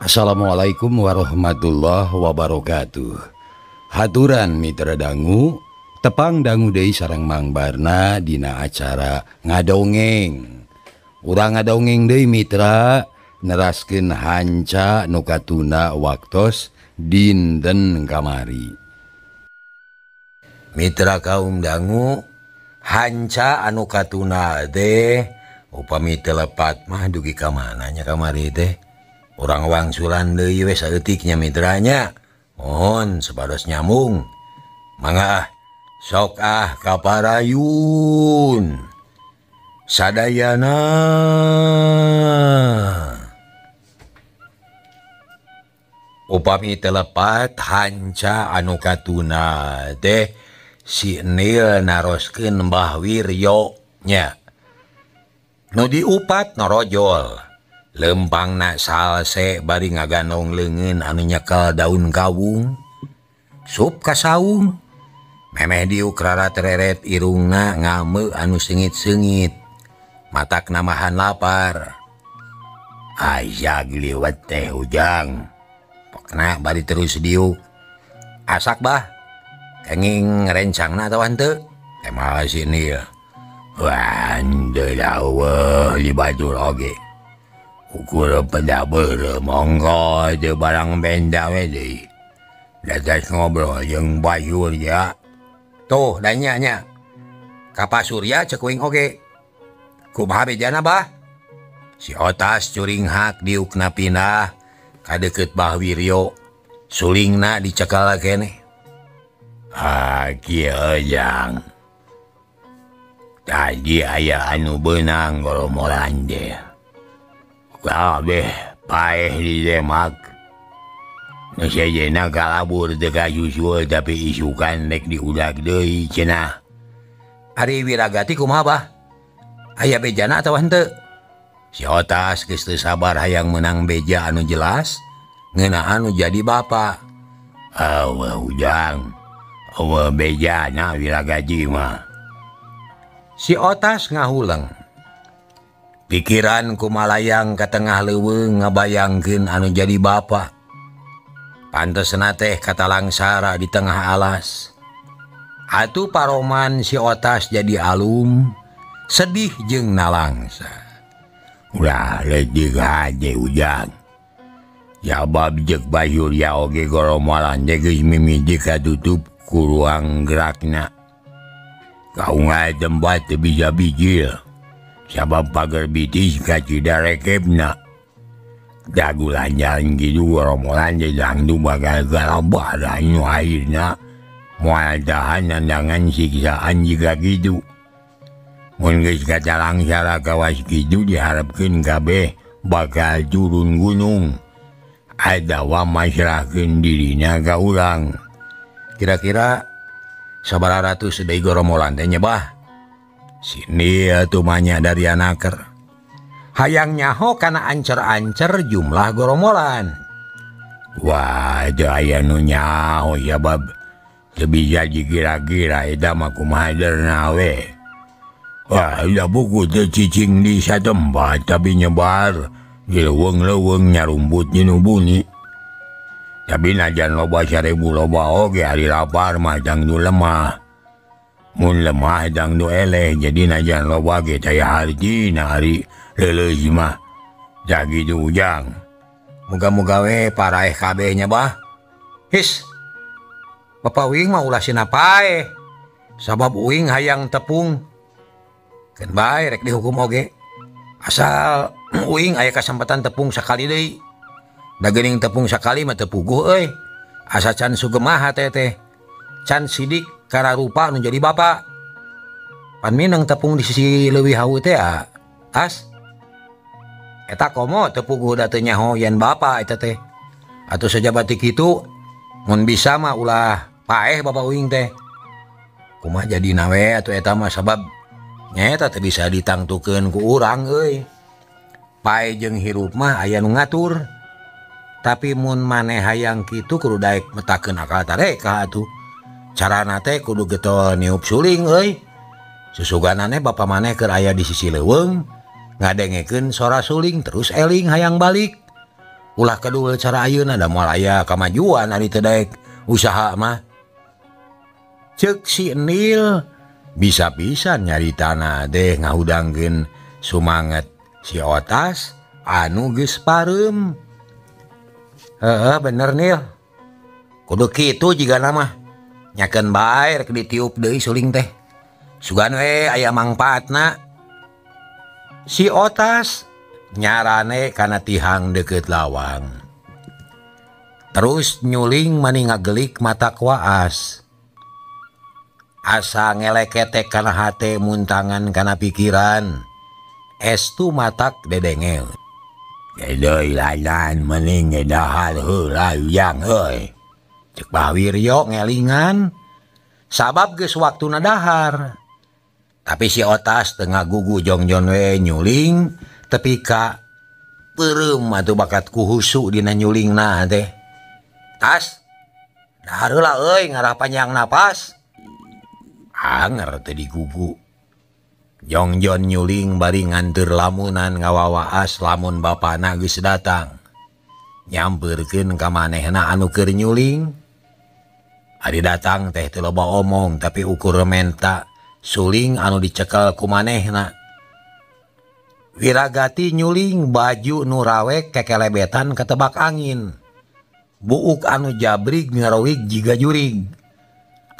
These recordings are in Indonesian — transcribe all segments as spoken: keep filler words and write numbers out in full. Assalamualaikum warahmatullahi wabarakatuh. Haturan mitra dangu, tepang dangu deui sareng Mang Barna dina acara ngadongeng. Urang ngadongeng deui mitra, neraskeun hanca nu katuna waktos dinten kamari. Mitra kaum dangu, hanca anu katuna teh upami telepat mah dugi ka mananya kamari teh. Orang wangsulan deui we saeutiknya mitranya. Mohon sepados nyambung. Mangga ah, sok ah kaparayun. Sadayana. Upami telepat hanca anu katuna teh si Nil naroskeun Mbah Wiryo nya. Nu diupat narojol. Lempang nak salse bari ngaganong leungeun anu nyekel daun kawung. Sup kasaung. Memeh diuk rara tereret irungna ngame anu sengit-sengit. Matak namahan lapar. Aya liwat teh ujang. Pokna bari terus diuk. Asak bah. Kenging rencangna atawa henteu? Teh maha si Nil. Wah, henteu daweuh libatur oge. Ukur pedaber monggo ada barang benda wedi. Datas ngobrol yang bayur ya. Tuh danya-nya. Kapa surya cekuing oge. Kumaha bedana bah? Si Otas curing hak diukna pindah ka deukeut Bah Wiryo. Sulingna dicekal keneh. Ah kieu yang. Tadi aya anu beunang golomolan deh. Kabeh paeh di demak. Nusajena kalabur teka susul tapi isukan nek diudak deui cenah. Ari Wiragati kumaha bah? Aya bejana atawa henteu? Si Otas geus teu sabar hayang menang beja anu jelas ngeunaan nu jadi bapa. Awah ujang. Awah bejana Wiragati mah. Si Otas ngahuleng. Pikiran kumalayang ke tengah leuweung ngabayangkeun anu jadi bapa. Pantesna teh kata langsara di tengah alas. Atuh paroman si Otas jadi alum, sedih jeung nalangsa. Ulah leutik haje ujang. Jabab jeung bayur ya oge goromolan geus mimiti katutup ku ruang gerakna. Kaunga tempat teu bisa bijil. Sabab pagar bitis kacida rekebna. Dagulan jalan gitu romolan jadang tu bakal galabah dan akhirnya mual tahan nandangan siksaan jika gitu. Mungkin kata langsara kawas gitu diharapkan kabeh bakal turun gunung. Adawa masyarakin dirinya ke orang. Kira-kira sabara ratus sedai goromolan tanya bah. Sini atumanya dari anaker. Hayang nyaho kana ancer-ancer jumlah goromolan. Wah, itu aya nu nyaho ya bab. Lebih jadi kira-kira eta mah kumaha derna we. Wah, udah buku teu cicing di satempat tapi nyebar di leuweung-leuweung nyarumput nu bunyi. Tapi najan loba sarebu loba oge ari lapar mah tangdu lemah. Mun lemah dang nu eleh jadi najan loba ge daya hartina ari leuleui mah. Da kitu ujang. Muga-muga we paraeh kabeh nya bah. His. Bapa uing mah ulah sinapae. Sabab uing hayang tepung. Keun bae rek dihukum oge. Asal uing aya kesempatan tepung sakali deui. Da geuning tepung sakali mah teu puguh euy. Asa can sugemaha teh teh. Can sidik karena rupa menjadi bapak. Pan minang tepung di sisi leuwih hau teh as. Eta komo tepuguh da teu nyaho yen bapak eta teh. Atuh sajabati kitu mun bisa mah ulah paeh bapak uing teh. Kumaha jadina we atuh eta mah sabab nya eta teh bisa ditangtukeun ku urang euy. Paeh jeung hirup mah aya nu ngatur. Tapi mun maneh hayang kitu kudu daek metakeun akal tareka atuh. Carana teh kudu getol niup suling euy. Susuganane bapa maneh keur aya di sisi leuweung, ngadengekeun sora suling terus eling hayang balik. ulah kedul cara ayeuna da moal aya kamajuan ari teu daek usaha mah. Ceuk si Enil bisa-bisa nyaritana deh ngahudangkeun sumanget si Otas anu geus parem. Heeh, bener Nil. Kudu kitu jigana mah. Nyakeun bae rek ditiup deui suling teh. Sugan we aya mangpaatna. Si Otas nyarane kana tihang deket lawang, terus nyuling mani ngagelik mata kuaas, asa ngeleketek kana hate muntangan kana pikiran, estu matak dedengel. Gedoi lalan mani ngedahal heula yang euy. Cek Bawiryo ngelingan, sabab geus waktuna dahar. Tapi si Otas tengah gugu jongjon we nyuling, tapi ka perem atau bakatku husu dina nyulingna teh. Tas dahareula euy ngarah panjang napas. Anger teh digugu. Jongjon nyuling bari nganteur lamunan ngawawaas lamun bapana geus datang. Nyampeurkeun ka manehna anu keur nyuling. Ari datang teh teu loba omong tapi ukur menta suling anu dicekel ku manehna. Wiragati nyuling baju nurawek kekelebetan ketebak angin. Buuk anu jabrig ngerawik jiga jurig.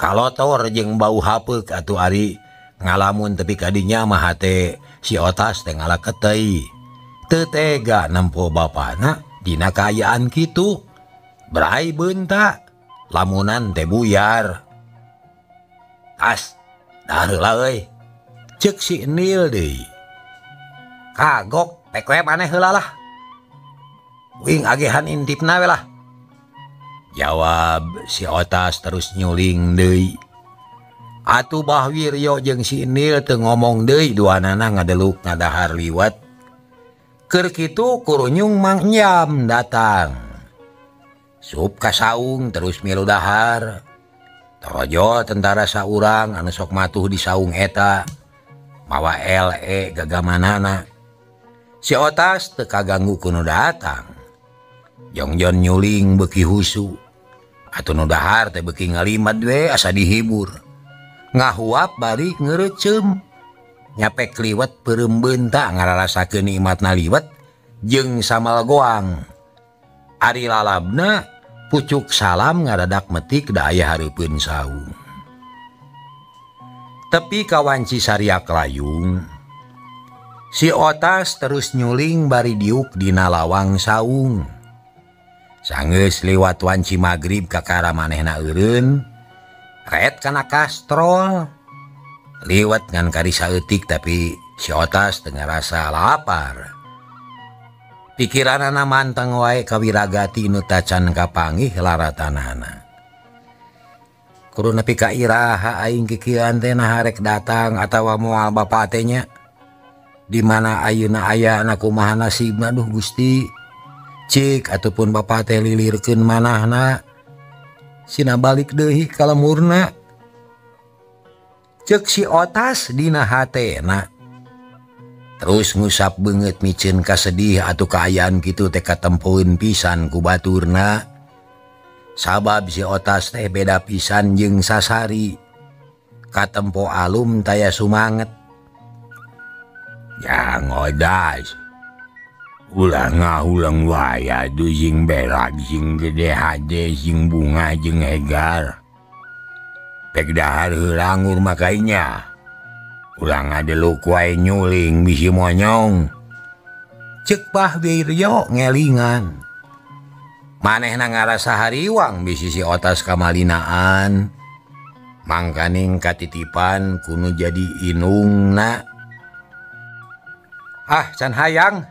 Kalotor jeung bau hapeuk atuh ari ngalamun tepi ka dinya mah hate si Otas teh ngaleket teuy. Teu tega nempo bapana dina kaayaan kitu. Berai beunta, lamunan teh buyar. Tas, dahareula euy. Ceuk si Enil deui. Kagok pekwe maneh heula lah. Wing agehan intipna we lah. Jawab si Otas terus nyuling deui. Atuh Bawiryo jeung si Enil teu ngomong deui duanana ngadeluk ngadahar liwat. Keur kitu kurunyung Mang Nyam datang. Sup ka saung terus milu dahar. Torojo tentara saurang anu sok matuh di saung eta. Mawa L E gagamanana. Si Otas teu kaganggu ku nu datang. Jongjon nyuling beuki husu. Atuh nu dahar teh beuki ngalimat we asa dihibur. Ngahuap bari ngeureutceum. Nyapek liwat peureum beunta ngararasakeun nikmatna liwat jeung samal goang. Ari lalabna pucuk salam ngaradak metik da aya hareupeun saung. Tepi kawanci sariak layung, si Otas terus nyuling bari diuk dina lawang saung. Sanggeus liwat wanci magrib kakara manehna eureun, ret kana kastrol. Liwat ngan kari saeutik tapi si Otas teu ngarasa lapar. Pikiranana manteng wae ka Wiragati nu tacan kapangih laratanana. Kudu nepi ka iraha aing kikian teh naharek datang atawa moal bapak teh nya. Di mana ayeuna aya na kumaha nasibna duh Gusti. Cik ataupun bapak teh lilirkeun manahna. Sina balik deui ka lemurna. Ceuk si Otas dina hatena. Terus ngusap beungeut miceun kasedih atuh kaayaan kitu teh katempoeun pisan ku baturna. Sabab si Otas teh beda pisan jeung sasari. Katempo alum taya sumanget. Yang Otas. Ulah ngahulang waya tu jeung Berak, jeung Gede Hade, jeung Bunga, jeung Hegar. Pek dahar heula ngurma kainya. Ulah ngadeluk wae nyuling bisi monyong. Ceuk Bawiryo ngelingan. Manehna ngarasa hariwang bisi si Otas kamalinaan. Mangkaning katitipan kuno jadi inungna. Ah can hayang.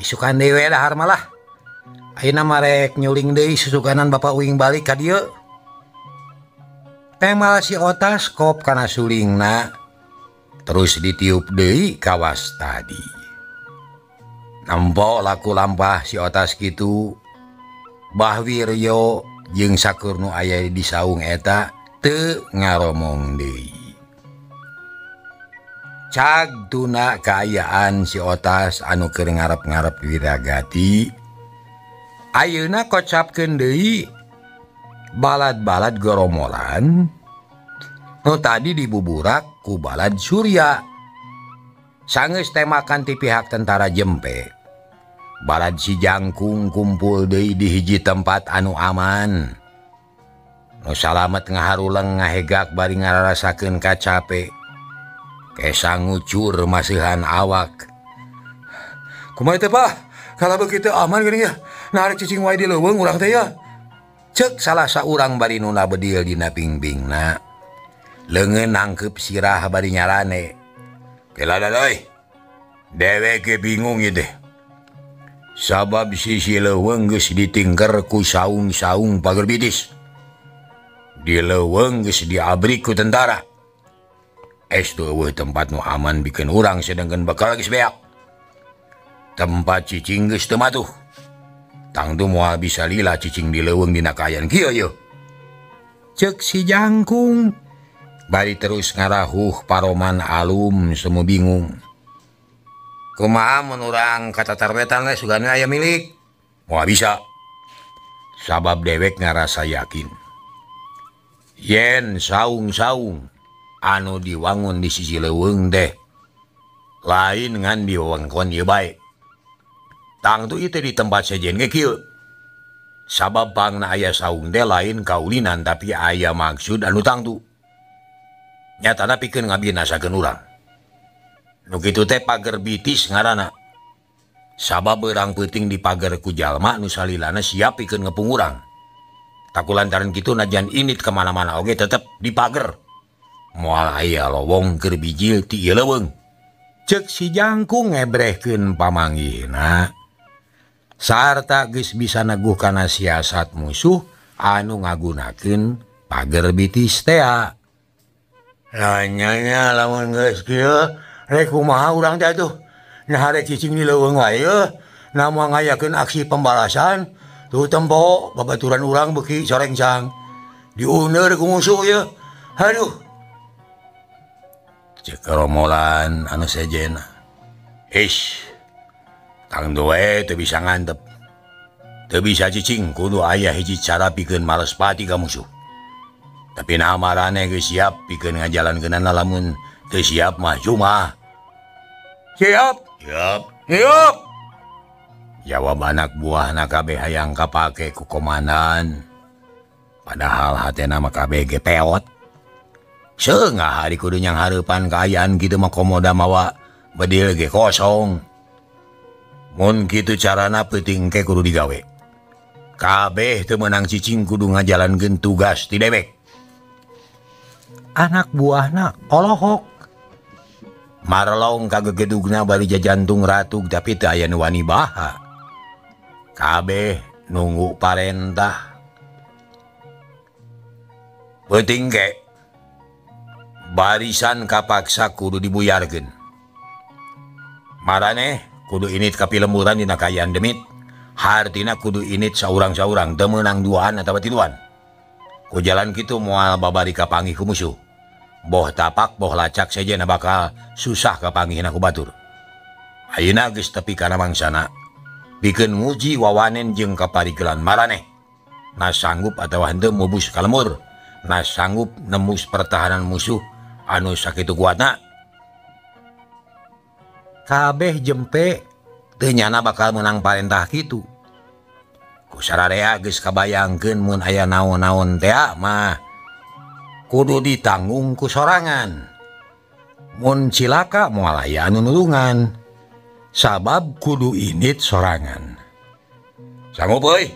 Isukan dewe dahar malah. Ayeuna marek nyuling deui susukanan bapak uing balik ka dieu. Teh malah si Otas kop kana sulingna. Terus ditiup deui ka wastadi. Nempo laku lampah si Otas kitu. Bawiryo jeung sakur nu aya di saung eta teu ngaromong deui. Cagtuna kaayaan si Otas anu keur ngarep-ngarep Wiragati ayeuna kocapkeun deui balad-balad goromolan nu tadi dibuburak ku balad Surya. Sanggeus temakan ti pihak tentara Jempe, balad si Jangkung kumpul deui di hiji tempat anu aman, nu salamet ngaharuleng ngahegak bari ngararasakeun kacape. Kesa ngucur masihan awak. Kumaha teh, Pak? Kalau begitu aman gini ya. Narik cicing wae di leuweung urang teh ya. Cek salah saurang bari nu bedil dina pingbingna. Leungeun nangkep sirah bari nyarane. Kelada deui. Deweke bingung ieu teh. Sabab si si leuweung geus ditingker ku saung-saung pager bidis. Di leuweung geus diabrik ku tentara. Es tuweuh tempat nu aman bikin urang sedangkan bakal geus beak. Tempat cicing geus teu matuh. Tangtu moal bisa lila cicing dileuweung dina kaayaan kieu yeuh. Ceuk si Jangkung bari terus ngarahuh paroman alum semu bingung. Kumaha mun urang ka tatarwetan teh sugana aya milik? Moal bisa. Sabab dewek ngarasa yakin. Yen saung-saung anu diwangun di sisi leuweung deh lain ngan diwewengkon ieu bae. Tangtu itu di tempat sejen ge kieu. Sabab pangna aya saung deh lain kaulinan tapi aya maksud anu tangtu. Nyatana pikeun ngabinasakeun urang. Nu kitu teh pager bitis ngaranna. Sabab beurang peuting dipager ku jalma nu salilana siap pikeun ngepung urang. Takulantaran kitu najan init kemana mana oge tetep dipager. Moal aya lowong keur bijil ti ieu leuweung. Ceuk si Jangkung ngebrehkeun pamanggihna sarta geus bisa neguh kana siasat musuh anu ngagunakeun pager bitis teh. Lah nyanya lamun geus kieu rek kumaha urang teh atuh? Nyahare cicing di leuweung wae yeuh, namoal ngayakeun aksi pembalasan tuh tempo babaturan urang beuki sorengsang diuneur ku musuh yeuh. Haduh. Cek romolan anu sejen. Ish, tang doe teu bisa ngantep. Teu bisa cicing kudu aya hiji cara pikeun males pati ka musuh. Tapi namarane geus siap pikeun ngajalankeunana lamun teu siap mah cuma. Siap? Siap. Siap. Jawab anak buahna kabeh hayang kapake ku komandan. Padahal hatena mah kabeh ge peot. Seunggah hari kudu nyang hareupan kaayaan kitu mah komoda mawa bedil ge kosong. Mun kitu carana peuting ke kudu digawe. Kabeh teu meunang cicing kudu ngajalankeun tugas ti dewek. Anak buahna olohok. Marlong kagegedugna bari jajantung ratug tapi teu aya nu wani baha. Kabeh nunggu parentah. Peuting ke barisan kapaksa kudu dibuyarkeun. Marane kudu init kapilemburan dina kaayaan demit. Hartina kudu init saurang-saurang teu meunang duaan atawa tiluan. Ku jalan kitu moal babari kapangih ku musuh. Boh tapak boh lacak sejenna bakal susah kapangihna ku batur. Ayeuna geus tepi kana mangsana. Pikeun nguji wawanen jeung kaparigelan marane. Na sanggup atawa henteu mubus ka lemur. Na sanggup nembus pertahanan musuh anu sakitu kuatna. Kabeh Jempe teu nyana bakal menang parentah kitu. Ku sararea geus kabayangkeun mun aya naon-naon teh mah kudu ditanggung ku sorangan. Mun cilaka moal aya anu nulungan. Sabab kudu init sorangan. Sanggup euy?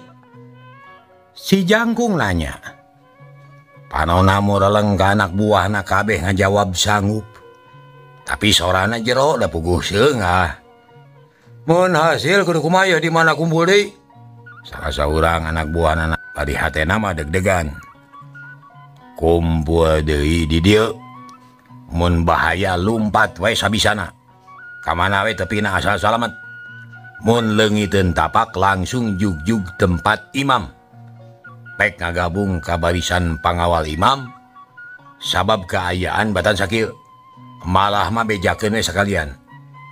Si Jangkung nanya. Panona mureleng ka anak buahna kabeh ngajawab sanggup. Tapi sorana jero da puguh seunggah. Mun hasil kudu kumaha di mana kumpul deui? Salah saurang anak buahna bari hatena mah deg-degan. Kumpul deui di dieu. Mun bahaya lumpat wae sabisana. Ka mana wae tepina asal salamet. Mun leungiteun tapak langsung jugjug tempat imam. Pek ngagabung ka barisan pangawal imam. Sabab kaayaan batan sakieu. Malah mah bejakeun we sakalian.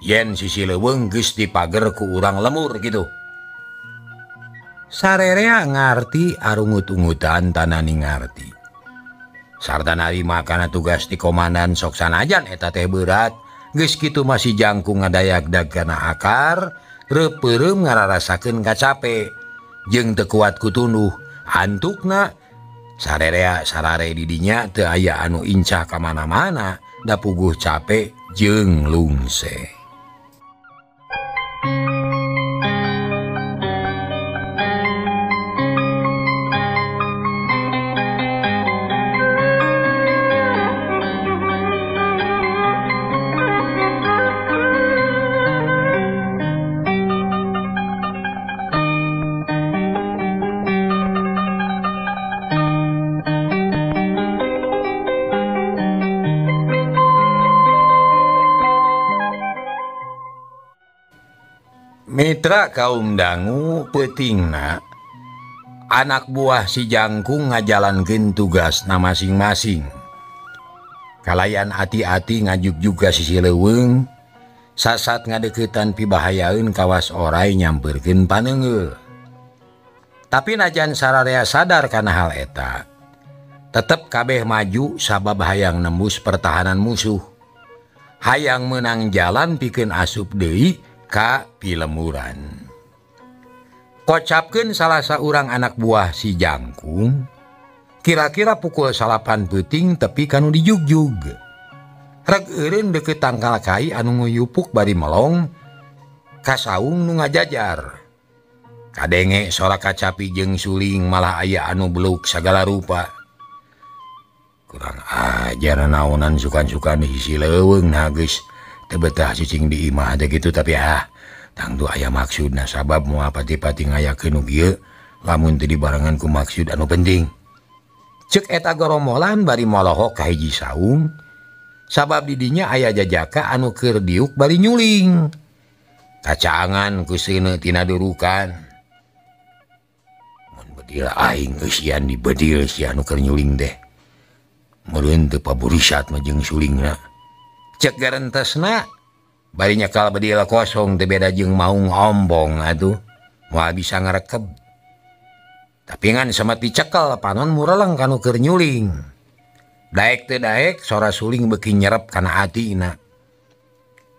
Yen sisi leuweung geus dipager ku urang lemur kitu. Sarerea ngarti arungut-ungutan tanani ngarti. Sarta nari makana tugas di komandan soksan ajan eta teh berat. Geus kitu masih jangkung ngadayak-dag kana akar, reupeureup ngararasakeun kacape. Jeung teu kuat kutunduh antukna. Sarerea sarare di dinya teu aya anu incah ka mana-mana, da puguh capek jeung lungse. Mitra kaum dangu peutingna anak buah si jangkung ngajalankeun tugasna masing-masing. Kalayan ati-ati ngajuk juga sisi leuweung, sasat ngadeuketan pibahayaeun kawas oray nyampeurkeun paneungeul. Tapi najan sararea sadar kana hal eta, tetep kabeh maju sabab hayang nembus pertahanan musuh. Hayang menang jalan pikeun asup deui ka pilemuran. Kocapkeun salah saurang anak buah si jangkung, kira-kira pukul salapan peuting tepi kanu dijugjug. Reg eureun deukeut tangkal kai anu nguyupuk bari melong ka saung nu ngajajar. Kadenge sora kacapi jeung suling malah aya anu beluk segala rupa. Kurang ajar naonan sukan-sukan hisi leuweung na geus teu betah cicing di imah ada gitu, tapi ah tangtu aya maksudna sabab moal pati-pati ngayakeun nu kieu lamun teu dibarengan ku maksud anu penting. Ceuk eta goromolan bari molohok ka hiji saung sabab di dinya aya jajaka anu keur diuk bari nyuling. Kacaangan ku seuneu tina durukan. Mun bedil aing geus sian di bedil si anu keur nyuling teh. Meureun teu paborisat mah jeung sulingna. Cek garentesna bari nyekal bedil kosong teu beda jeung maung ombong atuh moal bisa ngarekeb. Tapi ngan sempat dicekel panon mureleng kanu keur nyuling. Daek teu daek sora suling beuki nyerep kana atina,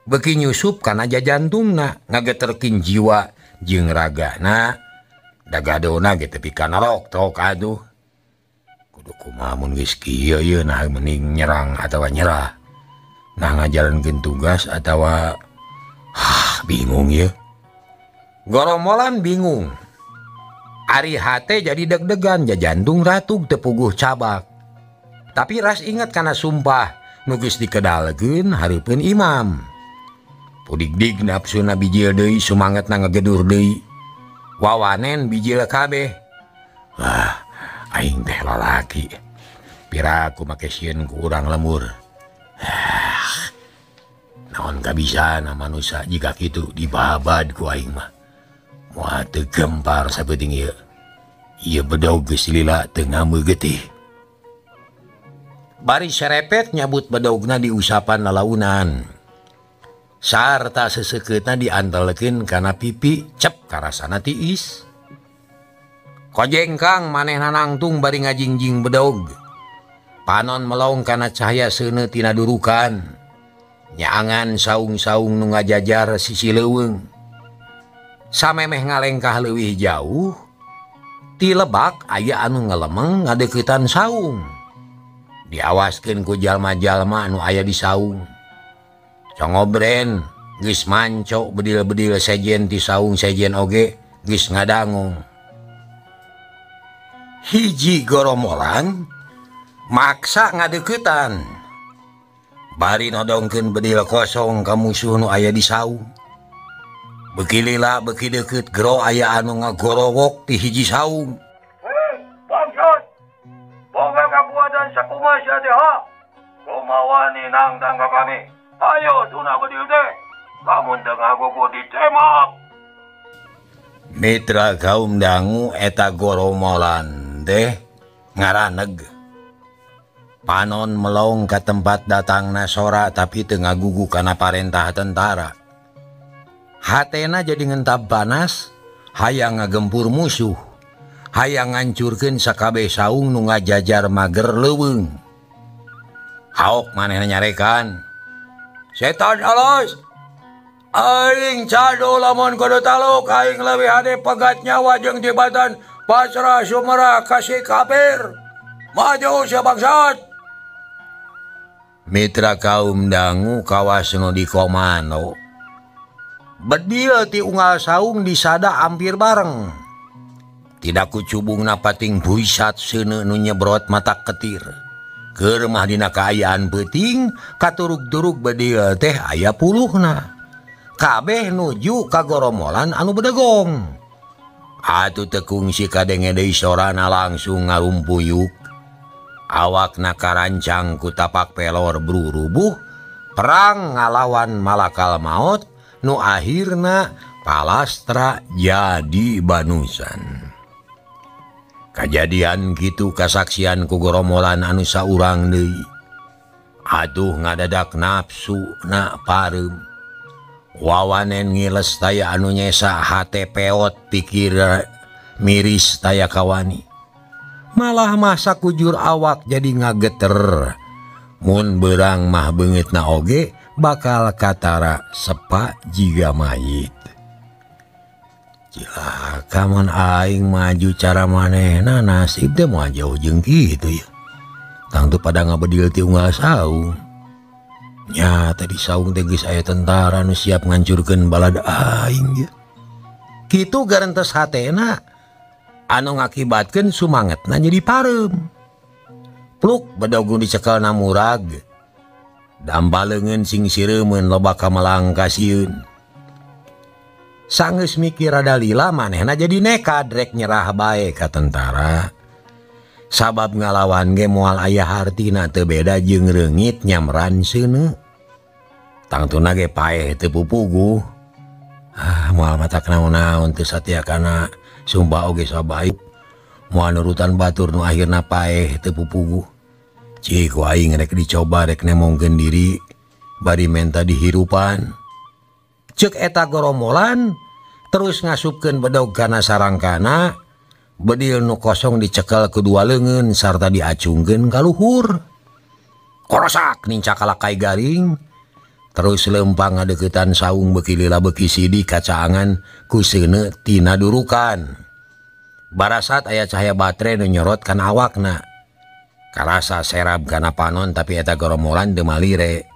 beuki nyusup kana jajantungna, ngageterkeun jiwa jeung ragana, dagadona ge tepi kana rok-tok atuh. Kudu kumaha mun geus kieu yeuna mending nyerang atawa nyerah. Nah ngajalankeun tugas atau ah, bingung ya. Goromolan bingung. Ari hate jadi deg-degan, jajantung ratug tepuguh cabak. Tapi ras ingat karena sumpah nugis dikedalkeun hareupeun imam. Pudigdig nafsuna bijil deui, sumangatna ngagedur deui. Wawanen bijil kabeh. Wah, aing teh lalaki. Pira aku make sieun ku urang lemur. Ah, naon kabisana manusia jika kitu dibabad ku aing mah. Moal teu gempar sabeuting ieu. Ieu bedog geus lila teu ngameugeutih. Bari serepet nyabut bedogna di usapan lalaunan. Sarta seseukeutna diantelkeun kana pipi, cep karasana tiis. Kojeng kang manehna nangtung bari ngajingjing bedog. Panon melong kana cahaya seuneu tina durukan. Nyaangan saung-saung nu ngajajar sisi leuweung. Samemeh ngalengkah leuwih jauh, ti lebak aya anu ngalemeng ngadeuketan saung. Diawaskeun ku jalma-jalma anu aya di saung. Congobren geus manco bedil-bedil sejen ti saung sejen oge geus ngadangung. Hiji goromolan maksa ngadeuketan, bari nodongkeun bedil kosong ka musuh nu aya di saung. Beuki lila beuki deukeut gero aya anu ngagorowok di hiji saung. Heh, bangsat, boga kapuatan sakumaha sia teh ha? Kumaha ni nangtang ka kami? Ayo tuna bedil teh, lamun teu ngagogo ditembak. Mitra kaum dangu eta goromolan teh ngaraneg. Panon melong ke tempat datangna sora tapi teu ngagugu kana parentah tentara. Hatena jadi ngentab panas, hayang ngagempur musuh. hayang ngancurkeun sakabeh saung nu ngajajar mager leuweung. Haok manehna nyarekan, "Setan alas, aing cado lamun kudu taluk, aing leuwih hade pegat nyawa jeung jabatan pasrah sumera kasih kafir. Maju sabangsat." Mitra kaum dangu kawasna di komando. Bedil ti unggal saung disada hampir bareng. Tidak kucubung napating buisat seuneu nu nyebrot mata ketir. Keur mah dina kaayaan beuting katuruk-turuk bedil teh aya puluhna. Kabeh nuju ka goromolan anu bedegong. Atuh teu kungsi kadenge deui sorana langsung ngarumpuyuk. Awakna karancang ku tapak pelor brurubuh perang ngalawan malakal maot nu akhirna palastra jadi banusan. Kajadian kitu kasaksian ku goromolan anu saurang deui. Atuh ngadadak nafsu na parem. Wawanen ngiles taya anu nyesa hate peot pikir miris taya kawani. Malah masa kujur awak jadi ngageter. Mun berang mah beungeutna oge bakal katara sepa jiga mayit. Cilaka mun aing maju cara manehna nasib teh moal jauh jeung kitu ya. Tang teu pada ngabedil ti unggal saung. Nya tadi saung teh geus aya tentara nu siap ngancurkeun balada aing. Kitu garentes hatena anu ngakibatkeun sumangetna jadi parem. Pluk bedogu dicekelna murag. Dambalengeun sing sireumeun loba kamelang ka sieun. Sanggeus mikir rada lila manehna jadi nekat rek nyerah bae ka tentara. Sabab ngalawan ge moal aya hartina teu beda jeung reungit nyamran seuneu. Tangtuna ge paeh teu pupuguh. Ah, moal matak naon-naon teu satea kana sumpah oge sabae. Moal nurutan batur nu akhirna paeh teu pupuguh. Cik ku aing rek dicoba rek nemongkeun diri bari menta dihirupan. Ceuk eta goromolan terus ngasupkeun bedog kana sarangkana. Bedil nu kosong dicekel kedua leungeun sarta diacungkeun ka luhur. Korosak ninca kalakai garing. Terus lempang ngadeuketan saung beki lila beki sidi kacaangan ku seuneu tina durukan. Barasat aya cahaya batre nu nyorot kana awakna. Karasa serab kana panon tapi eta goromolan teu malire.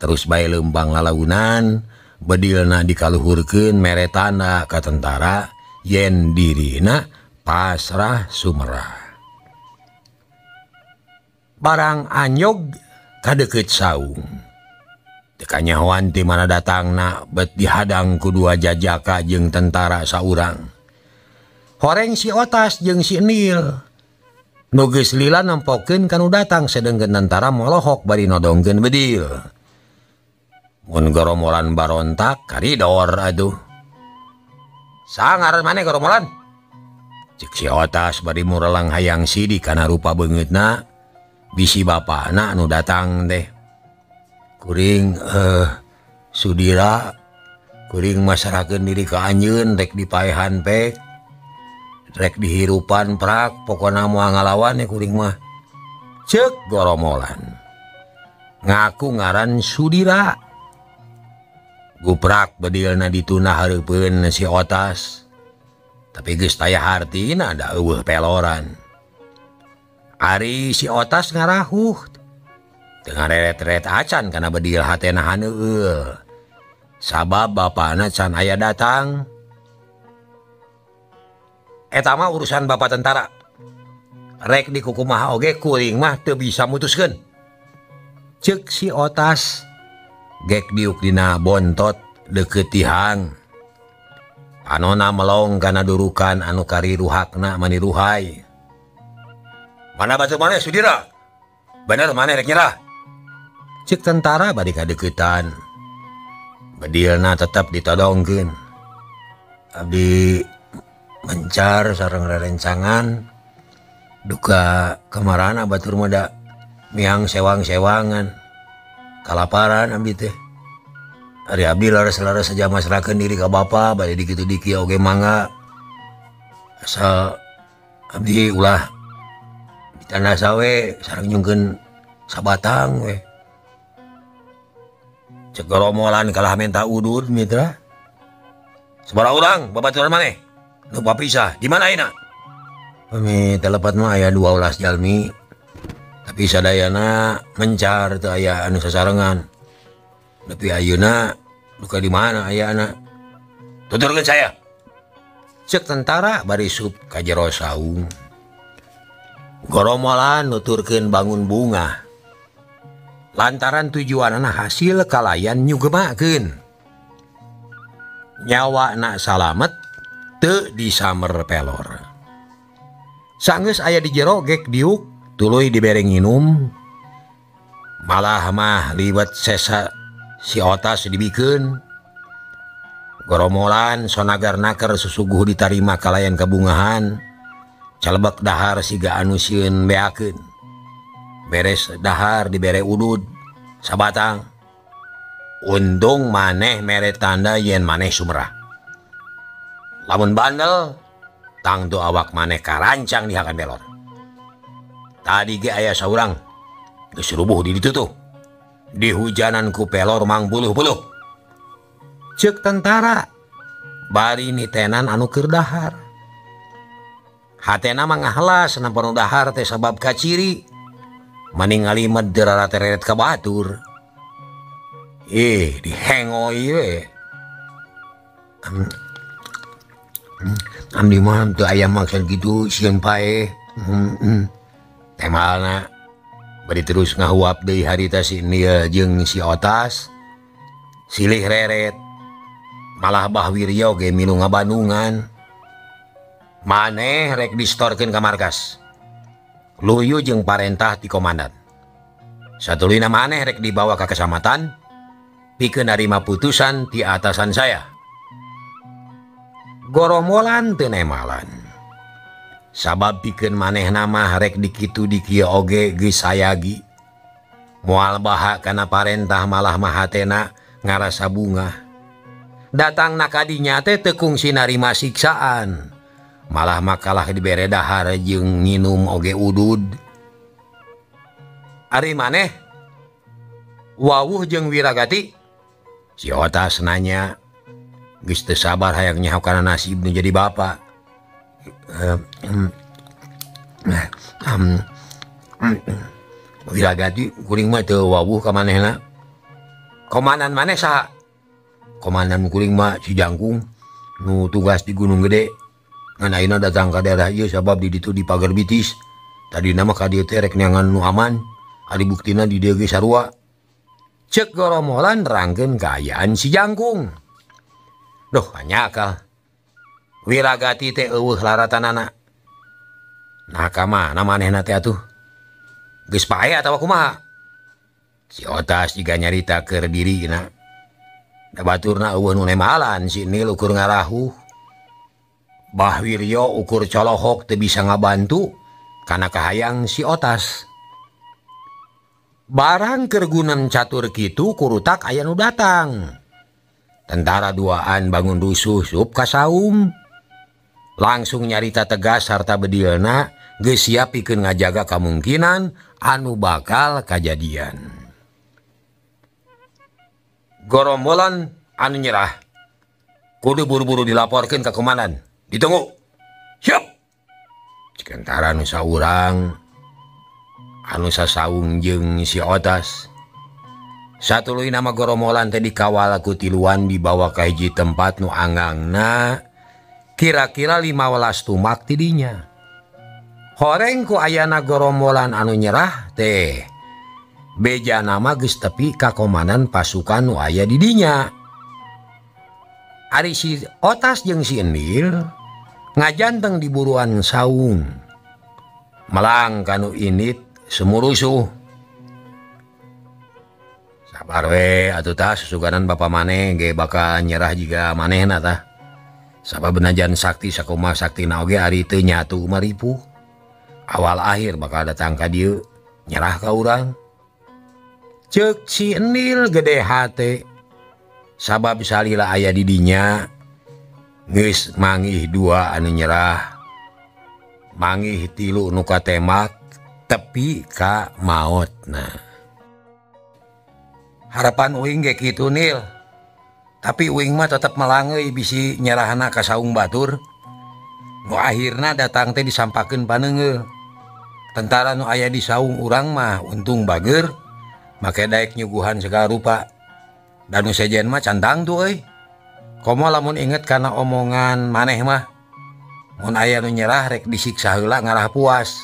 Terus bae lempang lalaunan, bedilna dikaluhurkeun mere tanda ka tentara yen dirina pasrah sumerah. Barang anyog kadeket saung. Tekanyawan ti mana datang nak bet dihadang kudua jajaka jeung tentara saurang. Horeng si Otas jeung si Nil. Nu geus lila nempokeun kanu datang sedengkeun tentara molohok bari nodongkeun bedil. Mun goromolan barontak karidor aduh. Sangar maneh goromolan? Cik si Otas bari murelang hayang sidi kana rupa beungeutna bisi bapana anu datang teh. Kuring eh sudira kuring masarakeun diri ka anjeun rek dipaehan pek rek dihirupan prak pokona moal ngalawan ya kuring mah. Ceuk goromolan ngaku ngaran Sudira. Guprak bedilna dituna hareupeun si Otas. Tapi geus taya hartina da eueuh peloran. Ari si Otas ngarahuh. Teu ngareret-ret acan kana bedil hatena haneul. Sabab bapana can aya datang. Eta mah urusan bapak tentara. Rek dikukumaha oge kuring mah teu bisa mutuskeun. Ceuk si Otas gek diuk dina bontot deukeut tihang. Anona melong kana durukan anu kariruhakna maniruhai. Mana batur maneh Sudira? Bener maneh rek nyerah? Cik tentara bari kadeuketan. Bedilna tetap ditodongkeun. Abdi mencar sareng rerencangan duka kamarana batur muda miang sewang-sewangan. Kalaparan abdi teh. Ari abdi laras-laras saja masrahkeun diri ka bapa bari dikitu diki oge mangga. Asal Abdi ulah di tanah sawe sareng nyungkeun sabatang we. Cek romolan kalah minta udud mitra. Sabaraha urang babaturan maneh nu papisah di mana ayeuna? Kami telepat mah aya dua belas jalmi. Tapi sadayana mencar teu aya anu sasarengan. Tapi ayeuna luka di mana aya anak? Tuturkeun saya. Cek tentara bari sub ka jero saung. Goromolan nuturkeun bangun bunga. Lantaran tujuanana hasil kalayan nyugemakeun. Nyawa na salamet teu disamer pelor. Sanggeus aya di jero gek diuk tuluy dibere nginum. Malah mah liwat sesa si otas dibikeun. Goromolan sonagar naker susuguh ditarima kalayan kebungahan. Calebak dahar siga anu sieun beakeun. Beres dahar dibere udud sabatang. Untung maneh mere tanda yen maneh sumrah. Lamun bandel tangtu awak maneh karancang dihakan belor. Tadi ge aya saurang geus rubuh di ditu tuh. Di hujanan ku pelor mang buluh-buluh. Cek tentara bari nitenan anu keur dahar. Hatena mangahlas nampanu dahar teh sabab kaciri maningali mederarat teret ka batur. Eh dihengoi we. Am, am di mah teu aya maksud kitu sieun pae. Heeh. Temalna bari terus ngahuap deui harita si Nia jeung si Otas. Silih reret. Malah Bah Wiryo ge milu ngabandungan. Maneh rek distorkeun ka markas. Luyu jeung parentah ti komandan. Satuluyna maneh rek dibawa ka kecamatan pikeun narima putusan ti atasan saya. Goromolan teu nemalan. Sabab pikeun manehna mah rek dikitu di kieu oge geus sayagi. Moal baha kana parentah malah mah hatena ngarasa bunga. Datang nakadinya teh tekungsi narima siksaan. Malah makalah dibere dahar jeung nginum oge udud. Ari maneh wawuh jeung Wiragati. Si Otas nanya geus teu sabar hayang nyaho kana nasib nu jadi bapa. Wiragati kuring mah teu wawuh ka manehna. Komandan maneh saha? Komandan kuring mah si Jangkung nu tugas di Gunung Gede ngan ayeuna datang ka daerah ieu sabab di ditu di pagar Bitis tadi nama ka dieu teh rek nyangan nu aman ari buktina di dieu ge sarua. Cek Goromolan nerangkeun kaayaan si Jangkung. Duh anyakal Wiragati teh eueuh laratanana. Nah ka mana manehna teh atuh geus pae atawa kumaha? Si Otas jiga nyarita keur dirina. Da baturna eueuh nu nemalan si Nil ukur ngarahuh. Bah Wiryo ukur colohok teu bisa ngabantu kana kahayang si Otas. Barang keur gunan catur kitu kurutak aya nu datang. Tentara duaan bangun rusuh sup ka saum. Langsung nyarita tegas sarta bedilna geus siap pikeun ngajaga kamungkinan anu bakal kajadian. Goromolan anu nyerah kudu buru-buru dilaporkan ke komandan. Ditunggu. Siap. Cikentara anu saurang anu sasaung jeung si Otas. Satuluy nama Goromolan teh dikawal ku tiluan dibawa ka hiji tempat nu angangna kira-kira lima belas tumak ti dinya. Horeng ku ayana Goromolan anu nyerah teh beja nama geus tepi ka komandan pasukan nu aya di dinya. Ari si Otas jeung si Enil ngajanteng di buruan saung. Melang kanu init semurusuh. Sabar we atuh tah susuganan bapa maneh ge bakal nyerah jiga manehna tah. Sabab benajan sakti sakumaha saktina oge ari teu nyatu maripuh. Awal akhir bakal datang ka dieu nyerah ka urang. Cek si Enil gede hati sabab salila aya didinya geus mangih dua anu nyerah. manggih tilu nuka temat tepi ka maut. Nah, harapan uing gek itu nil, tapi uing mah tetap melangei bisi nyerahana ka saung batur. Nu akhirna datang teh disampakeun panengeul. Tentara nu aya di saung urang mah untung bager, make daek nyuguhan segala rupa. Dan nu sejen mah cantang tuh euy. Komo lamun inget kana omongan maneh mah. Mun aya nu nyerah rek disiksa heula ngarah puas.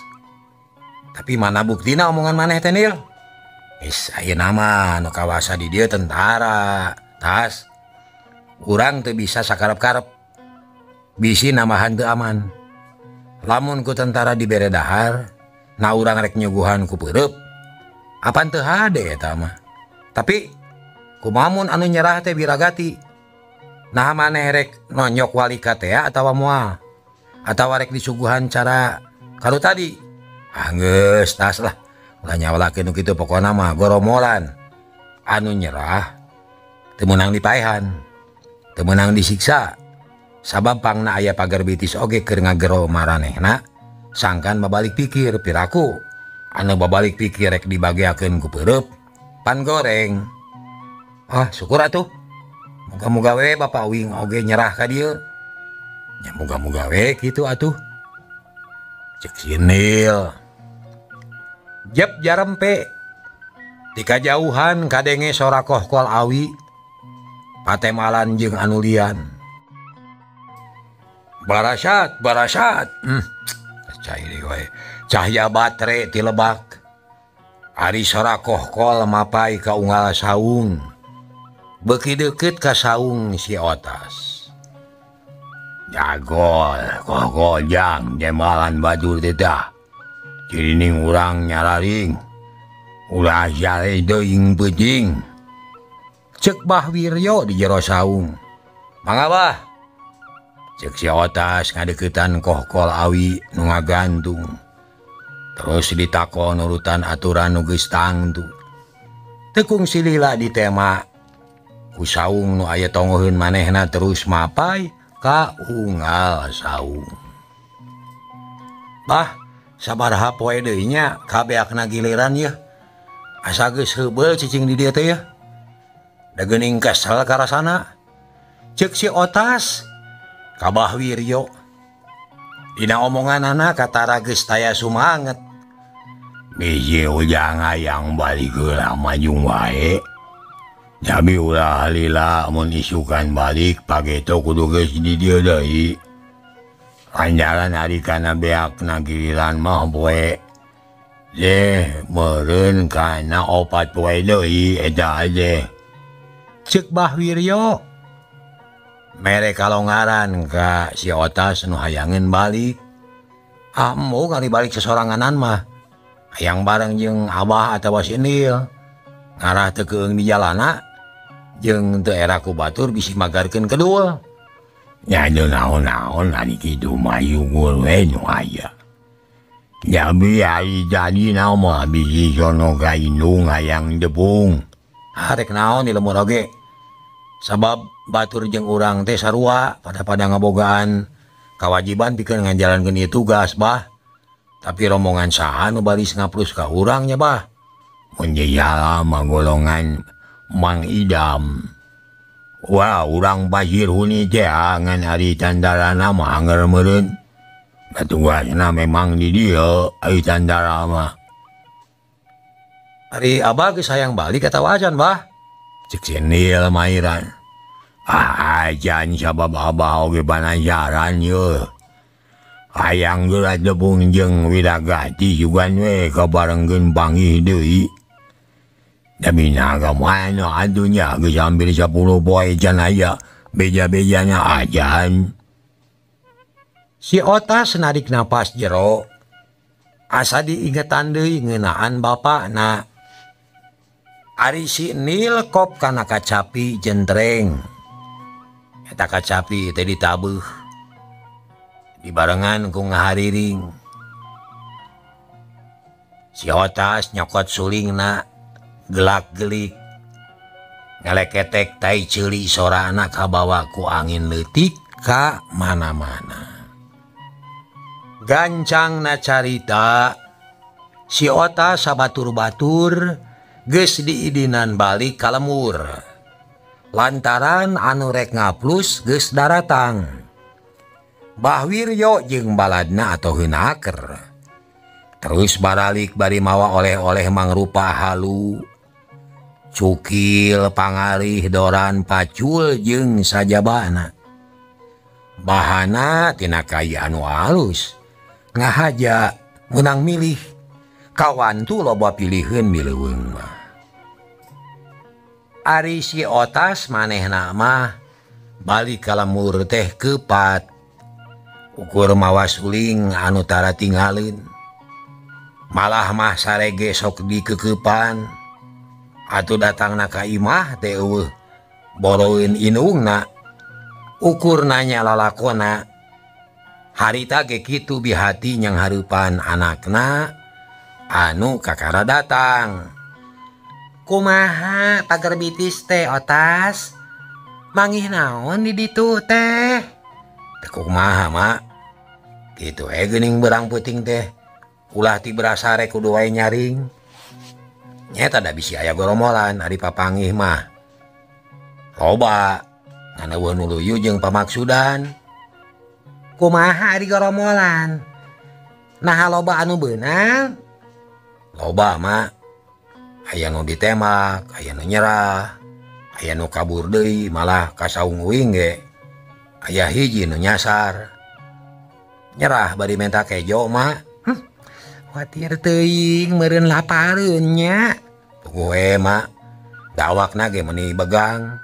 Tapi mana buktina omongan maneh teh nil? Is ayeuna mah nu kawasa di dieu tentara, tas. Urang teu bisa sakarep-karep. Bisi namahan teu aman. Lamun ku tentara dibere dahar, na urang rek nyuguhan ku peureub. Apan teu hade eta mah. Tapi kumamun anu nyerah teh biragati. Nah maneh rek nonyok wali katea atawa moal. Atawa rek disuguhan cara kalau tadi. Angges tas lah, lanya walakin gitu pokoknya mah goromolan. Anu nyerah temenang dipaehan, temenang disiksa. Sabab pangna aya pagar bitis oge keur ngagero maranehna. Sangkan babalik pikir piraku. Anu babalik pikir rek dibagiakeun ku peureub pan goreng. Ah syukur atuh. Moga-moga we bapak wing oge nyerah ka dieu. Ya moga-moga we kitu atuh. Cek sinil jep jarempe tika jauhan kadenge sorakoh kol awi patemalan jeung anulian barasat barasat hmm. Cahya batre ti lebak ari sorakoh kol mapai ka unggal saung beki deukeut ka saung si otas. Jagol, kok jang jemalan bajul tetah. Jadi ning urang nyalaring, ulah jale doing peuting. Cek Bah Wiryo di jero saung. Mangabah. Cek si otas ngadeuketan kohkol awi nu ngagantung. Terus ditakon urutan aturan nu geus tangtu. Tekung silila ditema. Ku saung nu aya tongoheun manehna terus mapai ka unggal saung. Bah, sabaraha poe deui nya kabeakna giliran ya. Asa geus heubeul cicing di dieu teh ya. Da geuning kesel ka rasana. Ceuk si otas ka Bah Wiryo. Dina omonganana katara geus taya sumanget. Miji ujang hayang balik heula majung wae. Jami ulah halila mun isukan balik pageto kudu geus di dieu deui. Anjaran ari kana beakna giliran mah poe. Leh meureun kana opat poe deui eta aja. Ceuk Bah Wiryo. Mere kalongaran ka si otas nu hayangin balik. Ambo kali balik sesoranganan mah. Hayang bareng jeung Abah atawa si Nil. Ngarah teu keueung di jalana. Jeung teu era ku batur bisi magarkeun kedua. Nyanyi naon-naon ari kitu mayunggul we nu aya. Nyami ari jadi nama bisi sono ka indung hayang jepung. Harek naon di lemur oge. Sabab batur jeung urang teh sarua pada-pada ngabogaan kawajiban pikeun ngajalankeun ieu tugas bah. Tapi rombongan saha nu baris ngaplus ka urang nya bah. Mun jejala mah golongan Mang Idam. Wah, urang Basir huni teh ngan ari tandara nama anger meureun. Batugasna memang di dieu ari tandara mah. Ari Abah geus hayang balik atawa acan, Bah? Ceuk si Nil mairan. Ah, acan sabab Abah oge panajaran yeuh. Hayang geura tepung jeung Widagati juga we kabarengkeun panggih deui. Demi naga mana adunya geus hampir sepuluh poe can aya beja-bejanya ajan. Si otas narik napas jero. Asa diingetan deui ngeunaan bapakna. Ari si Nil kop kana kacapi jentreng. Eta kacapi teh ditabuh. Dibarengan ku ngahariring. Si otas nyokot sulingna. Gelak-gelik ngeleketek tai ceuli sorana kabawa ku angin leutik ka mana-mana. gancang na carita si Ota sabatur-batur geus diidinan balik ka lemur lantaran anu rek ngaplus geus daratang. Bah Wiryo jeung baladna atau heunaker. Terus baralik bari mawa oleh-oleh mangrupa halu, cukil, pangalih, doran, pacul jeung sajabana. Bahana tina kaya anu alus, ngahaja menang milih, kawan tu loba pilihan mileuweung mah. Ari si Otas manehna mah balik ka lemur teh kepat. Ukur mawas uling anu tara tinggalin, malah mah sarege sok dikekepan, atuh datangna ka imah teh eueuh boroeun indungna, ukur nanya lalakona, harita ge kitu bihati nyang hareupan anakna, anu kakara datang. Kumaha pagerbitis teh Otas, mangih naon di ditu teh? Kumaha mak? Gitu eh gening berang puting teh ulah ti berasa rek kudu wae nyaring nyata da bisi aya goromolan ari papangih mah loba nganeuweun uluyu jeung pamaksudan. Kumaha ari goromolan? Nah loba anu beunang loba mak, aya nu ditemak, aya nu nyerah, aya nu kabur deui malah kasaung uing ge, aya hiji nu nyasar. Nyerah bari menta kejo mak. Hm, khawatir teuing meureun lapareun nya. Tunggu we mak, dawakna ge meuni begang,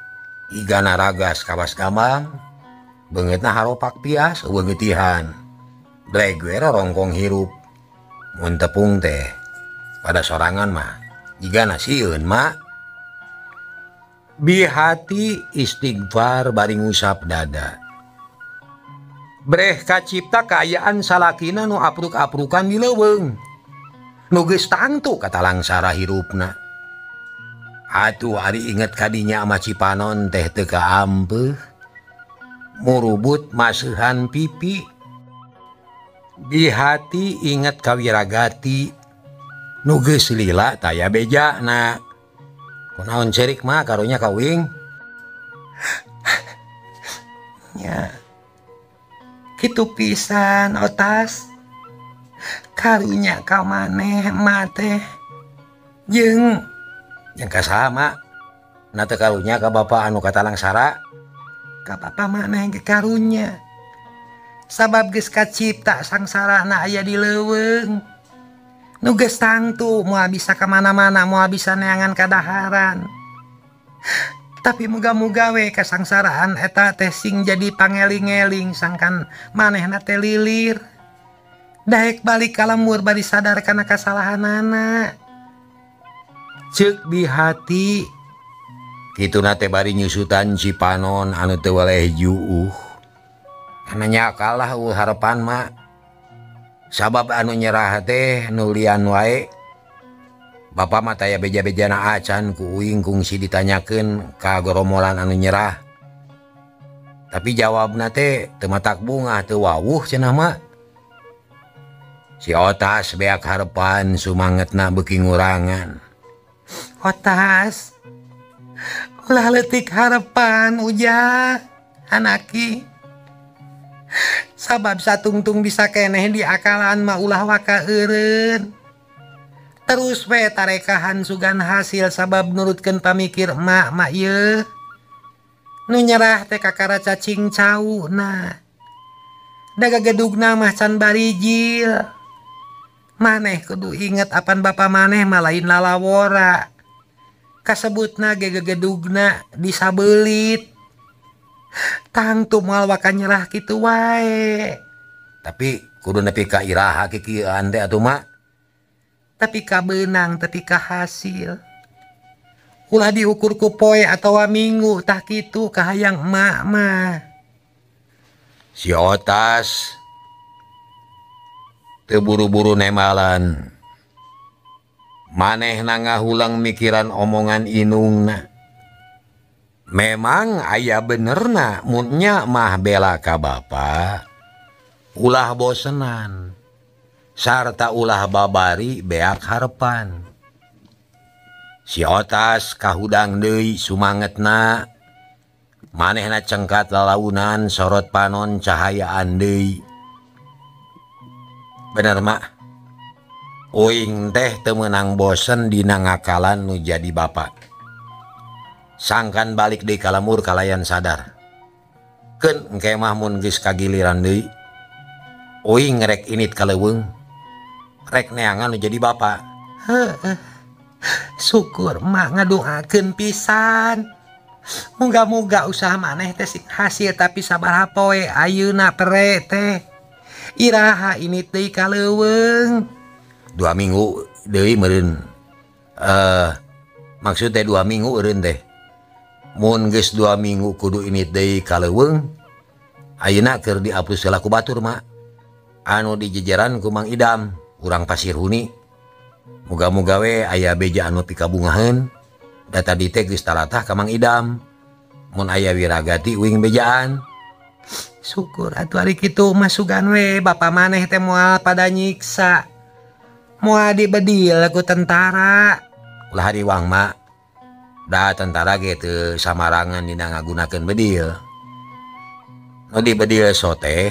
igana ragas kawas gambang, beungeutna haropak pias eueuh geutihan. Bleg we rorongkong hirup, mun tepung teh pada sorangan mah igana sieun mak. Bihati istighfar bari ngusap dada. Breh kacipta kaayaan salakina nu apruk-aprukan di leuweung, nu geus tangtu kata langsara hirupna. Atuh ari inget kadinya ama Cipanon teh teu kaampeuh, murubut maseuhan pipi. Di hati inget kawiragati, nu geus lila taya bejana. Kunaon cerik mah karunya kawing. Ya. Kitu pisan Otas, karunya ka maneh mateh jeung jeung kasaha mak, na teu karunya ka bapa anu kata langsara, ka bapa maneh ge karunya sabab geus kacipta sangsarana aya di leuweung, nu geus tangtu moal bisa ka mana-mana, moal bisa neangan ka daharan. Tapi muga-muga we kasangsaraan eta teh sing jadi pangeling-eling sangkan manehna teh lilir. Daek balik ka lemur bari sadar kana kasalahanana. Ceuk bihati. Kituna teh bari nyusutan Cipanon anu teu weleh juuh. Kana nya kalah eueuh harepan mak. Sabab anu nyerah teh nulian wae. Bapak mah taya beja-bejana acan ku uing kungsi ditanyakeun ka goromolan anu nyerah. Tapi jawabna teh teu matak bungah teu wawuh cenah mah. Si Otas beak harepan sumangetna beuki ngurangan. Otas, ulah leutik harepan ujah anaki. Sabab satungtung bisa keneh di akalan mah ulah waka eureun. Terus we tarekahan sugan hasil sabab nurutkeun pamikir emak mak ye. Nu nyerah teh kakara cacing cauna. Dagagedugna mah can barijil. Maneh kudu inget apan bapa maneh mah lain lalawora. Kasebutna ge gegedugna disabeulit. Tangtu moal waka nyerah kitu wae. Tapi kudu nepi ka iraha kikieuan teh atuh mak. Tapi ka benang, tapi ka hasil. Ulah diukur ku poe atau minggu, tah kitu ka hayang emak mah. Si Otas teu buru-buru nemalan. Manehna ngahulang mikiran omongan inungna. Memang aya benerna, munnya mah bela ka bapa ulah bosenan. sarta ulah babari beak harepan. Si otas kahudang deui sumangetna, manehna cengkat lalaunan sorot panon cahayaan deui. Bener mak, uing teh temenang bosen dina ngakalan nu jadi bapak. Sangkan balik deui kalamur kalayan sadar. Keun engke mah mun geus kagiliran deui. Uing rek init kaleuweung. Rek neangan jadi bapak. Syukur mak ngadoakeun pisan. Muga-muga usaha maneh teh sing hasil tapi sabar hapoe ayeuna pere teh. Iraha ini teh kaleuweung. Dua minggu deui meureun. Eh maksud teh dua minggu eureun teh. Mun geus dua minggu kudu ini teh kaleuweung. Ayeuna keur dihapus heula ku batur mak. Anu dijejeran ku Mang Idam. Kurang pasir huni, muga-muga we ayah beja anu tika bungahan, data dite geus talatah ka Mang Idam, mun ayah wiragati uing bejaan. Syukur atuh ari kitu masukan we, bapak maneh teh moal pada nyiksa, moal dibedil ku tentara, ulah diwang mak, da tentara ge teu samarangan dina ngagunakeun bedil, nu dibedil sote,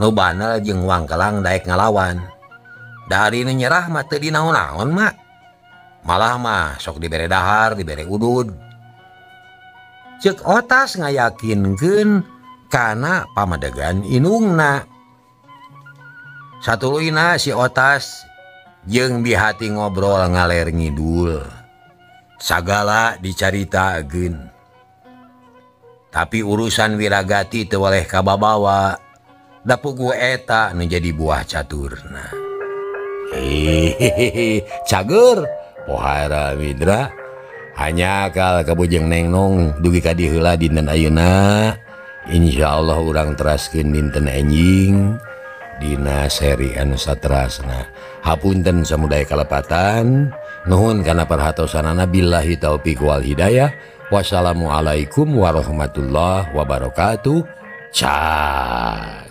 nu banal jeung wangkelang daek ngalawan. Dari ini nyerah mah teu dinaon-naon mak. Malah mah sok dibere dahar, dibere udud. Ceuk otas ngayakinkeun kana pamadegan inungna. Satuluyna si otas jeung bihati ngobrol ngaler ngidul. Sagala dicaritakeun. Tapi urusan wiragati teu waleh kababawa. Da puguh eta nu jadi buah caturna. Hehehe, cager pohara Widra hanya kal kabujeng neng nong dugi ka diheula dinten ayeuna insyaallah urang teraskeun dinten enjing dina seri anu saterasna hapunten samudaya kalepatan nuhun kana perhatosanana billahi taufiq wal hidayah wassalamualaikum warahmatullahi wabarakatuh. Ca